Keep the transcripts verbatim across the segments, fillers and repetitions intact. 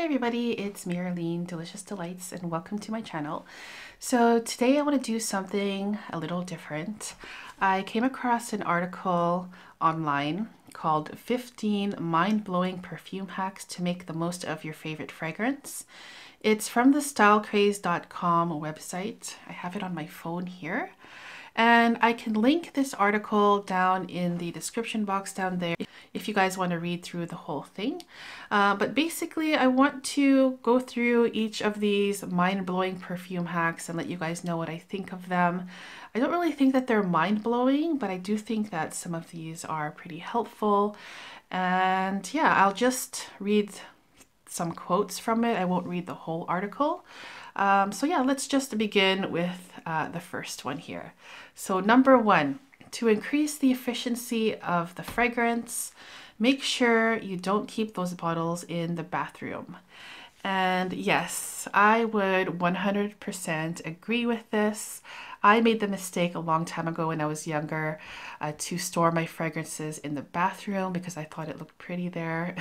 Hey everybody, it's Mireille Delicious Delights and welcome to my channel. So today I want to do something a little different. I came across an article online called fifteen Mind-Blowing Perfume Hacks to Make the Most of Your Favorite Fragrance. It's from the style craze dot com website. I have it on my phone here. And I can link this article down in the description box down there if you guys want to read through the whole thing. Uh, but basically, I want to go through each of these mind-blowing perfume hacks and let you guys know what I think of them. I don't really think that they're mind-blowing, but I do think that some of these are pretty helpful. And yeah, I'll just read some quotes from it. I won't read the whole article. Um, so yeah, let's just begin with uh, the first one here. So number one, to increase the efficiency of the fragrance, make sure you don't keep those bottles in the bathroom. And yes, I would one hundred percent agree with this. I made the mistake a long time ago when I was younger uh, to store my fragrances in the bathroom because I thought it looked pretty there.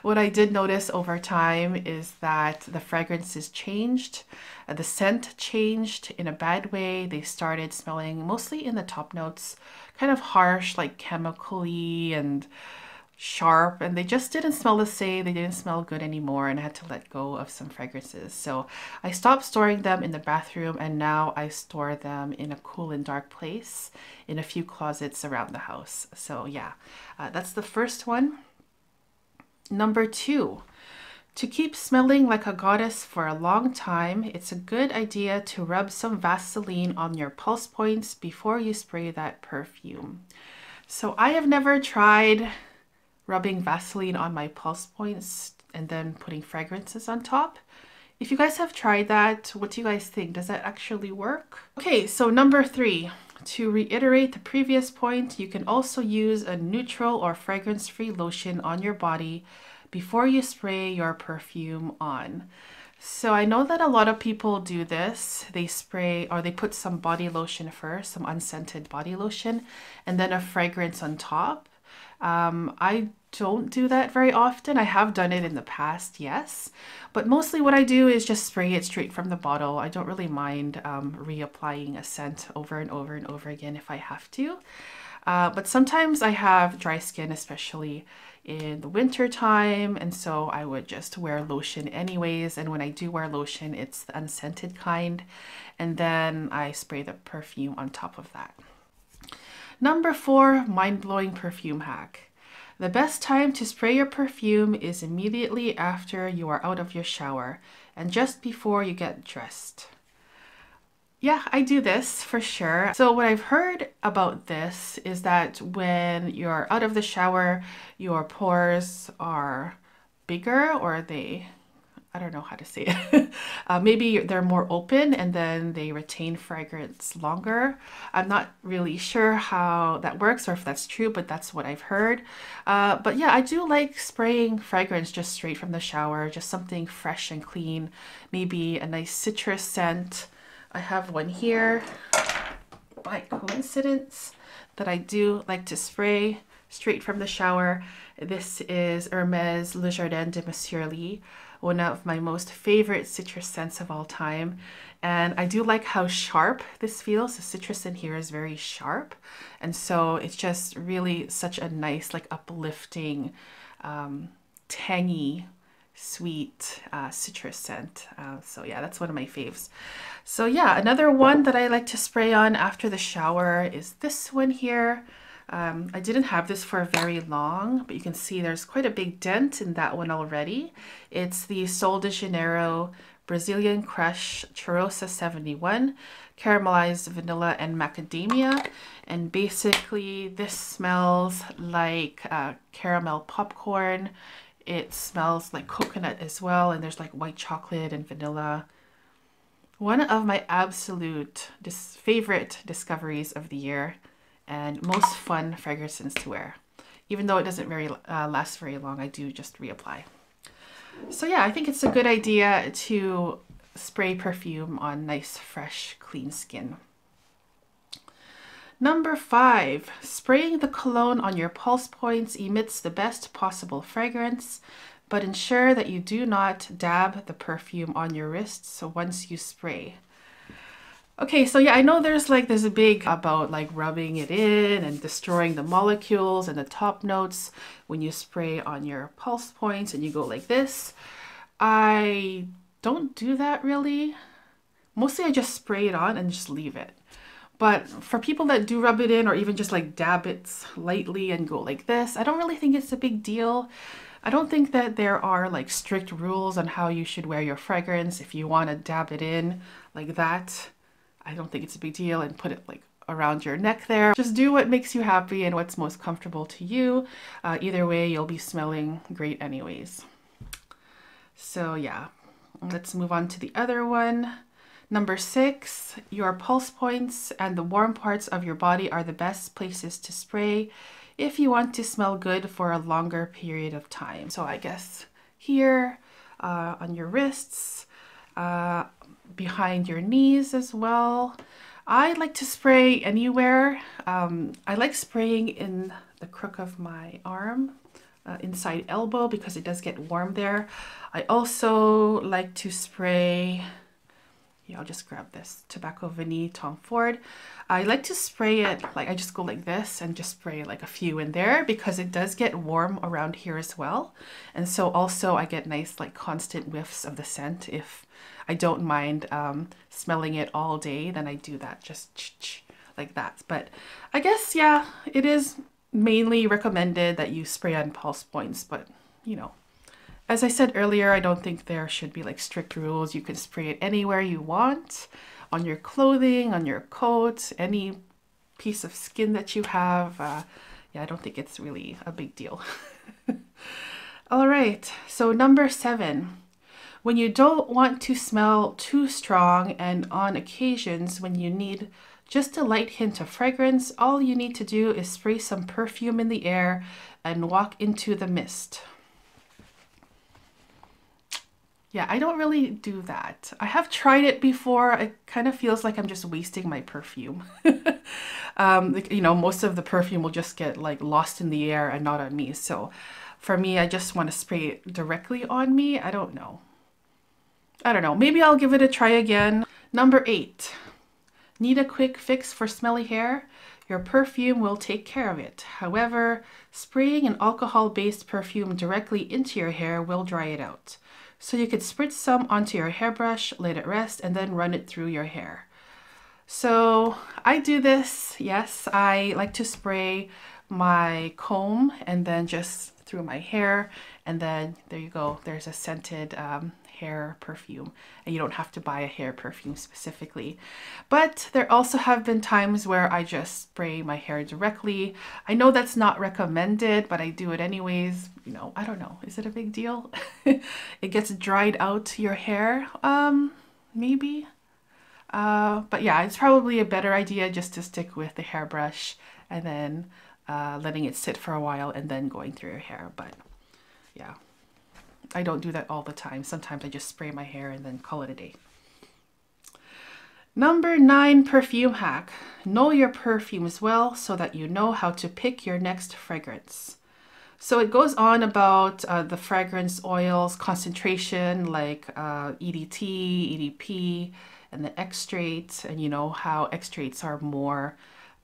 What I did notice over time is that the fragrances changed, uh, the scent changed in a bad way. They started smelling mostly in the top notes, kind of harsh, like chemically and sharp, and they just didn't smell the same. They didn't smell good anymore, and I had to let go of some fragrances. So I stopped storing them in the bathroom, and now I store them in a cool and dark place in a few closets around the house. So yeah, uh, that's the first one. Number two, to keep smelling like a goddess for a long time, it's a good idea to rub some Vaseline on your pulse points before you spray that perfume. So I have never tried rubbing Vaseline on my pulse points and then putting fragrances on top. If you guys have tried that, what do you guys think? Does that actually work? Okay, so number three, to reiterate the previous point, you can also use a neutral or fragrance-free lotion on your body before you spray your perfume on. So I know that a lot of people do this. They spray or they put some body lotion first, some unscented body lotion, and then a fragrance on top. Um, I don't do that very often. I have done it in the past, yes, but mostly what I do is just spray it straight from the bottle. I don't really mind um, reapplying a scent over and over and over again if I have to. Uh, but sometimes I have dry skin, especially in the winter time, and so I would just wear lotion anyways. And when I do wear lotion, it's the unscented kind, and then I spray the perfume on top of that. Number four, mind-blowing perfume hack. The best time to spray your perfume is immediately after you are out of your shower and just before you get dressed. Yeah, I do this for sure. So what I've heard about this is that when you're out of the shower, your pores are bigger, or they, I don't know how to say it. uh, maybe they're more open and then they retain fragrance longer. I'm not really sure how that works or if that's true, but that's what I've heard. Uh, but yeah, I do like spraying fragrance just straight from the shower, just something fresh and clean, maybe a nice citrus scent. I have one here by coincidence that I do like to spray straight from the shower. This is Hermès Le Jardin de Monsieur Lee, one of my most favorite citrus scents of all time. And I do like how sharp this feels. The citrus in here is very sharp. And so it's just really such a nice, like uplifting, um, tangy, sweet uh, citrus scent. Uh, so yeah, that's one of my faves. So yeah, another one that I like to spray on after the shower is this one here. Um, I didn't have this for very long, but you can see there's quite a big dent in that one already. It's the Sol de Janeiro Brazilian Crush Cheirosa seventy-one, caramelized vanilla and macadamia. And basically this smells like uh, caramel popcorn. It smells like coconut as well, and there's like white chocolate and vanilla. One of my absolute dis- favorite discoveries of the year, and most fun fragrances to wear. Even though it doesn't very uh, last very long, I do just reapply. So yeah, I think it's a good idea to spray perfume on nice, fresh, clean skin. Number five, spraying the cologne on your pulse points emits the best possible fragrance, but ensure that you do not dab the perfume on your wrists once you spray. Okay, so yeah, I know there's like this big about like rubbing it in and destroying the molecules and the top notes when you spray on your pulse points and you go like this. I don't do that really. Mostly I just spray it on and just leave it. But for people that do rub it in or even just like dab it lightly and go like this, I don't really think it's a big deal. I don't think that there are like strict rules on how you should wear your fragrance. If you want to dab it in like that, I don't think it's a big deal, and put it like around your neck there. Just do what makes you happy and what's most comfortable to you. Uh, either way, you'll be smelling great anyways. So yeah, let's move on to the other one. Number six, your pulse points and the warm parts of your body are the best places to spray if you want to smell good for a longer period of time. So I guess here, uh, on your wrists, uh, behind your knees as well. I like to spray anywhere. Um, I like spraying in the crook of my arm, uh, inside elbow, because it does get warm there. I also like to spray, yeah, I'll just grab this Tobacco Vanille Tom Ford. I like to spray it, like I just go like this and just spray like a few in there because it does get warm around here as well. And so also I get nice like constant whiffs of the scent. If I don't mind um, smelling it all day, then I do that just like that. But I guess, yeah, it is mainly recommended that you spray on pulse points, but you know, as I said earlier, I don't think there should be like strict rules. You can spray it anywhere you want, on your clothing, on your coat, any piece of skin that you have. Uh, yeah, I don't think it's really a big deal. All right, so number seven. When you don't want to smell too strong, and on occasions when you need just a light hint of fragrance, all you need to do is spray some perfume in the air and walk into the mist. Yeah, I don't really do that. I have tried it before. It kind of feels like I'm just wasting my perfume. um, you know, most of the perfume will just get like lost in the air and not on me. So for me, I just want to spray it directly on me. I don't know. I don't know. Maybe I'll give it a try again. Number eight, need a quick fix for smelly hair? Your perfume will take care of it. However, spraying an alcohol-based perfume directly into your hair will dry it out. So you could spritz some onto your hairbrush, let it rest, and then run it through your hair. So I do this, yes. I like to spray my comb and then just through my hair. And then there you go, there's a scented um, hair perfume. And you don't have to buy a hair perfume specifically. But there also have been times where I just spray my hair directly. I know that's not recommended, but I do it anyways. You know, I don't know. Is it a big deal? It gets dried out your hair, um, maybe. Uh, but yeah, it's probably a better idea just to stick with the hairbrush and then uh, letting it sit for a while and then going through your hair. But yeah, I don't do that all the time. Sometimes I just spray my hair and then call it a day. Number nine perfume hack. Know your perfumes well so that you know how to pick your next fragrance. So it goes on about uh, the fragrance oils concentration, like uh, E D T, E D P, and the extrates, and you know how extrates are more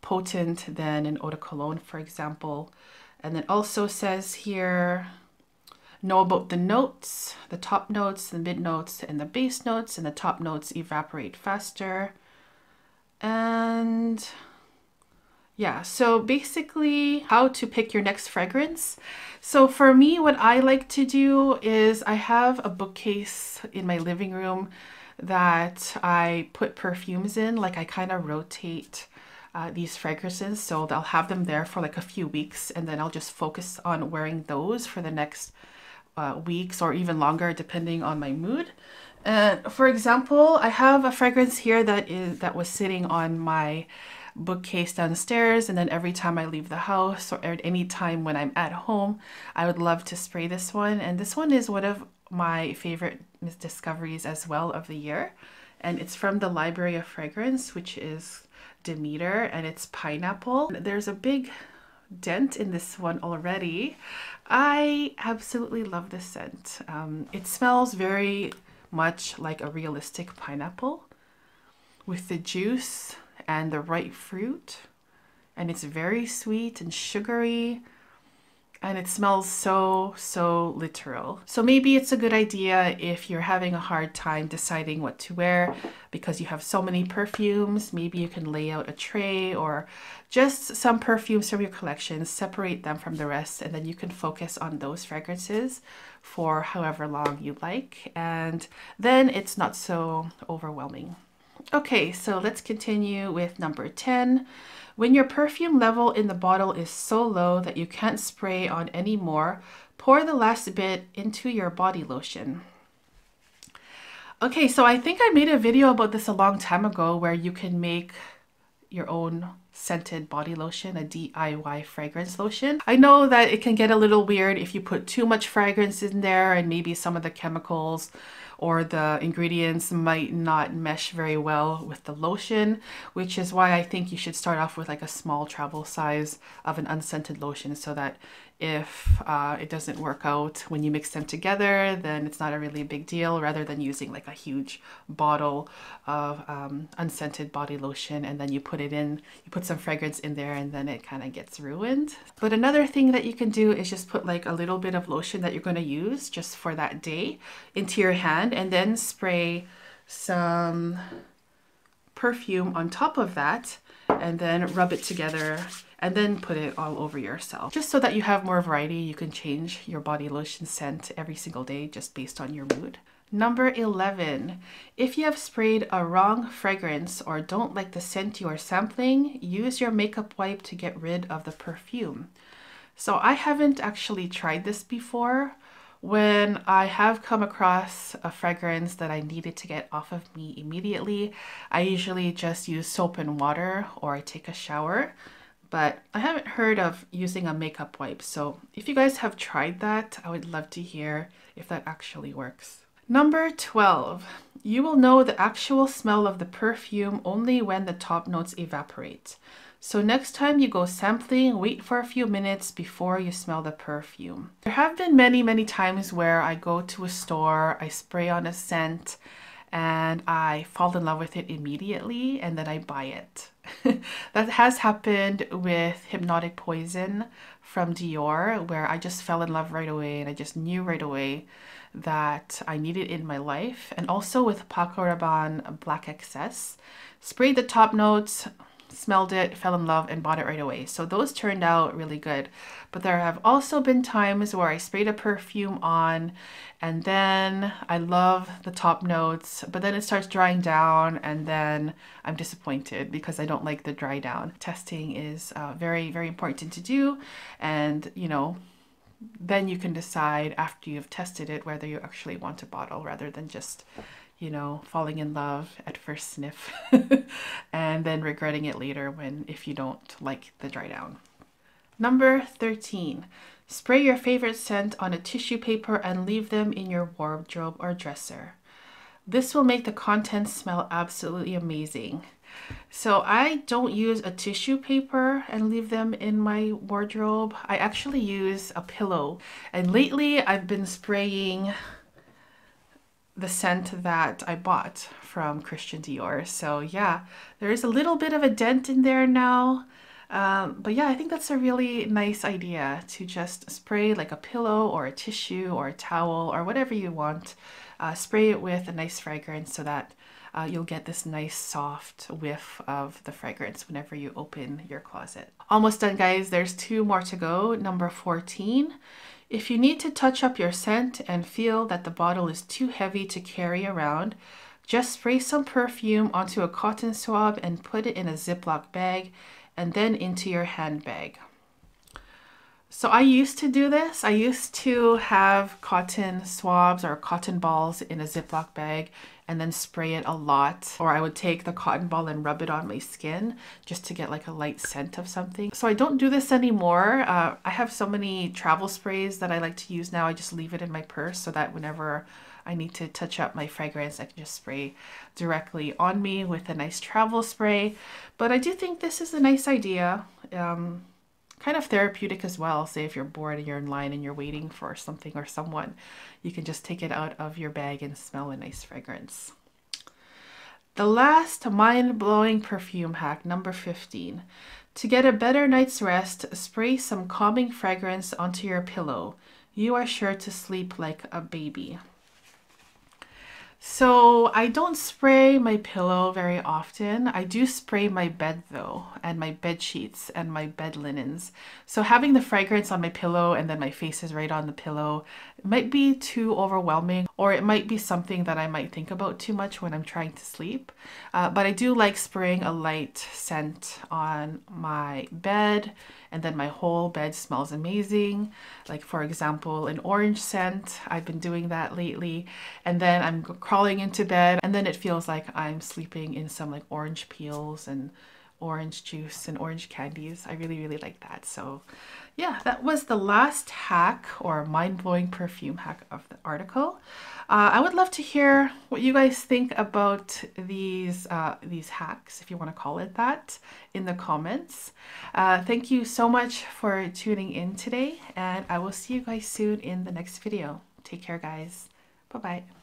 potent than an eau de cologne, for example. And it also says here, know about the notes, the top notes, the mid notes, and the base notes, and the top notes evaporate faster. And yeah, so basically how to pick your next fragrance. So for me, what I like to do is I have a bookcase in my living room that I put perfumes in. Like I kind of rotate Uh, these fragrances, so they'll have them there for like a few weeks, and then I'll just focus on wearing those for the next uh, weeks or even longer, depending on my mood. And uh, for example, I have a fragrance here that is that was sitting on my bookcase downstairs, and then every time I leave the house or at any time when I'm at home, I would love to spray this one. And this one is one of my favorite discoveries as well of the year, and it's from the Library of Fragrance, which is Demeter, and it's pineapple. There's a big dent in this one already. I absolutely love this scent. Um, it smells very much like a realistic pineapple with the juice and the ripe fruit, and it's very sweet and sugary, and it smells so, so literal. So maybe it's a good idea if you're having a hard time deciding what to wear because you have so many perfumes. Maybe you can lay out a tray or just some perfumes from your collection, separate them from the rest, and then you can focus on those fragrances for however long you like, and then it's not so overwhelming. Okay, so let's continue with number ten. When your perfume level in the bottle is so low that you can't spray on any more, pour the last bit into your body lotion. Okay, so I think I made a video about this a long time ago where you can make your own scented body lotion, a D I Y fragrance lotion. I know that it can get a little weird if you put too much fragrance in there, and maybe some of the chemicals or the ingredients might not mesh very well with the lotion, which is why I think you should start off with like a small travel size of an unscented lotion, so that if uh, it doesn't work out when you mix them together, then it's not a really big deal, rather than using like a huge bottle of um, unscented body lotion and then you put it in, you put some fragrance in there and then it kind of gets ruined. But another thing that you can do is just put like a little bit of lotion that you're going to use just for that day into your hand, and then spray some perfume on top of that and then rub it together and then put it all over yourself, just so that you have more variety. You can change your body lotion scent every single day just based on your mood. Number eleven. If you have sprayed a wrong fragrance or don't like the scent you are sampling, use your makeup wipe to get rid of the perfume. So I haven't actually tried this before. When I have come across a fragrance that I needed to get off of me immediately, I usually just use soap and water, or I take a shower. But I haven't heard of using a makeup wipe, so if you guys have tried that, I would love to hear if that actually works. Number twelve. You will know the actual smell of the perfume only when the top notes evaporate. So next time you go sampling, wait for a few minutes before you smell the perfume. There have been many, many times where I go to a store, I spray on a scent, and I fall in love with it immediately, and then I buy it. That has happened with Hypnotic Poison from Dior, where I just fell in love right away and I just knew right away that I needed it in my life. And also with Paco Rabanne Black X S. Sprayed the top notes, smelled it, fell in love, and bought it right away. So those turned out really good. But there have also been times where I sprayed a perfume on and then I love the top notes, but then it starts drying down and then I'm disappointed because I don't like the dry down. Testing is uh, very, very important to do, and you know, then you can decide after you've tested it whether you actually want a bottle, rather than just, you know, falling in love at first sniff and then regretting it later when, if you don't like the dry down. Number thirteen. Spray your favorite scent on a tissue paper and leave them in your wardrobe or dresser. This will make the contents smell absolutely amazing. So I don't use a tissue paper and leave them in my wardrobe. I actually use a pillow, and lately I've been spraying the scent that I bought from Christian Dior. So yeah, there is a little bit of a dent in there now. Um, but yeah, I think that's a really nice idea, to just spray like a pillow or a tissue or a towel or whatever you want. Uh, spray it with a nice fragrance so that uh, you'll get this nice soft whiff of the fragrance whenever you open your closet. Almost done, guys. There's two more to go. Number fourteen. If you need to touch up your scent and feel that the bottle is too heavy to carry around, just spray some perfume onto a cotton swab and put it in a Ziploc bag and then into your handbag. So I used to do this. I used to have cotton swabs or cotton balls in a Ziploc bag and then spray it a lot, or I would take the cotton ball and rub it on my skin just to get like a light scent of something. So I don't do this anymore. Uh, I have so many travel sprays that I like to use now. I just leave it in my purse so that whenever I need to touch up my fragrance, I can just spray directly on me with a nice travel spray. But I do think this is a nice idea. Um, kind of therapeutic as well. Say if you're bored and you're in line and you're waiting for something or someone, you can just take it out of your bag and smell a nice fragrance. The last mind-blowing perfume hack, number fifteen. To get a better night's rest, spray some calming fragrance onto your pillow. You are sure to sleep like a baby. So I don't spray my pillow very often. I do spray my bed though, and my bed sheets and my bed linens. So having the fragrance on my pillow and then my face is right on the pillow, it might be too overwhelming, or it might be something that I might think about too much when I'm trying to sleep. Uh, but I do like spraying a light scent on my bed, and then my whole bed smells amazing. Like for example, an orange scent. I've been doing that lately. And then I'm crawling into bed, and then it feels like I'm sleeping in some like orange peels and orange juice and orange candies. I really, really like that. So yeah, that was the last hack or mind-blowing perfume hack of the article. Uh, I would love to hear what you guys think about these uh, these hacks, if you want to call it that, in the comments. Uh, thank you so much for tuning in today, and I will see you guys soon in the next video. Take care, guys. Bye-bye.